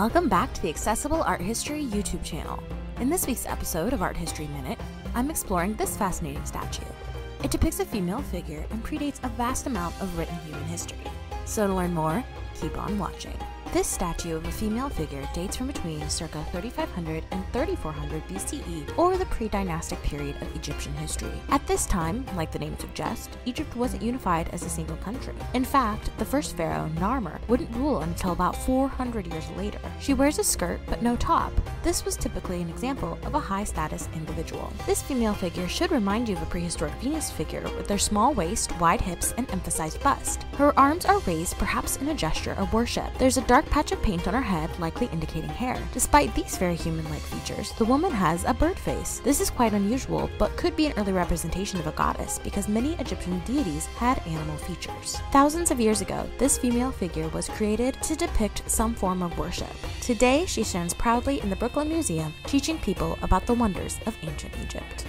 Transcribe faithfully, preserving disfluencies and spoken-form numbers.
Welcome back to the Accessible Art History YouTube channel. In this week's episode of Art History Minute, I'm exploring this fascinating statue. It depicts a female figure and predates a vast amount of written human history. So to learn more, keep on watching. This statue of a female figure dates from between circa thirty-five hundred and thirty-four hundred B C E, or the pre-dynastic period of Egyptian history. At this time, like the name suggests, Egypt wasn't unified as a single country. In fact, the first pharaoh, Narmer, wouldn't rule until about four hundred years later. She wears a skirt, but no top. This was typically an example of a high-status individual. This female figure should remind you of a prehistoric Venus figure with their small waist, wide hips, and emphasized bust. Her arms are raised, perhaps in a gesture of worship. There's a dark Dark patch of paint on her head, likely indicating hair. Despite these very human-like features, the woman has a bird face. This is quite unusual, but could be an early representation of a goddess because many Egyptian deities had animal features. Thousands of years ago, this female figure was created to depict some form of worship. Today, she stands proudly in the Brooklyn Museum, teaching people about the wonders of ancient Egypt.